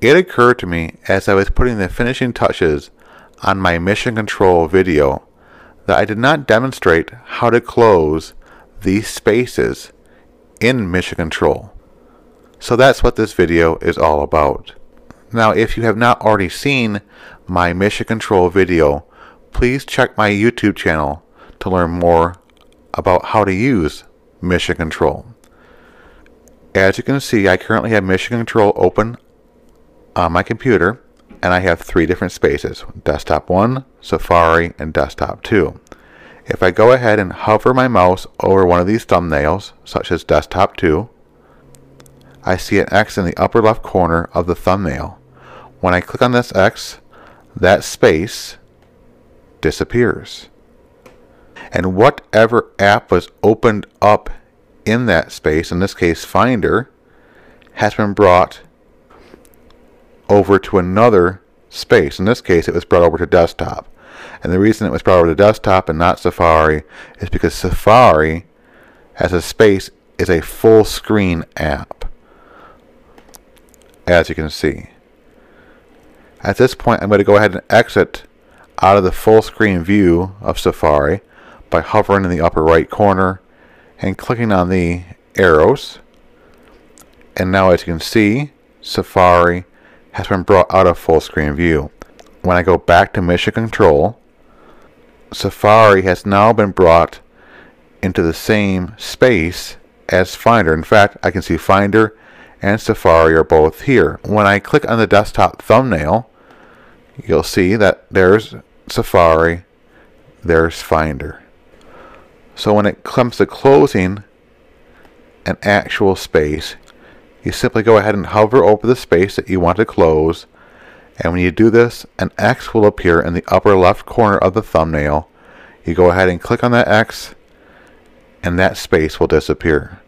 It occurred to me as I was putting the finishing touches on my Mission Control video that I did not demonstrate how to close these spaces in Mission Control. So that's what this video is all about. Now, if you have not already seen my Mission Control video, please check my YouTube channel to learn more about how to use Mission Control. As you can see, I currently have Mission Control open on my computer, and I have three different spaces: Desktop 1, Safari, and Desktop 2. If I go ahead and hover my mouse over one of these thumbnails, such as Desktop 2, I see an X in the upper left corner of the thumbnail. When I click on this X, that space disappears. And whatever app was opened up in that space, in this case Finder, has been brought over to another space. In this case, it was brought over to Desktop. And the reason it was brought over to Desktop and not Safari is because Safari, as a space, is a full screen app, as you can see. At this point, I'm going to go ahead and exit out of the full screen view of Safari by hovering in the upper right corner and clicking on the arrows. And now, as you can see, Safari has been brought out of full screen view. When I go back to Mission Control, Safari has now been brought into the same space as Finder. In fact, I can see Finder and Safari are both here. When I click on the desktop thumbnail, you'll see that there's Safari, there's Finder. So when it comes to closing an actual space, you simply go ahead and hover over the space that you want to close, and when you do this, an X will appear in the upper left corner of the thumbnail. You go ahead and click on that X, and that space will disappear.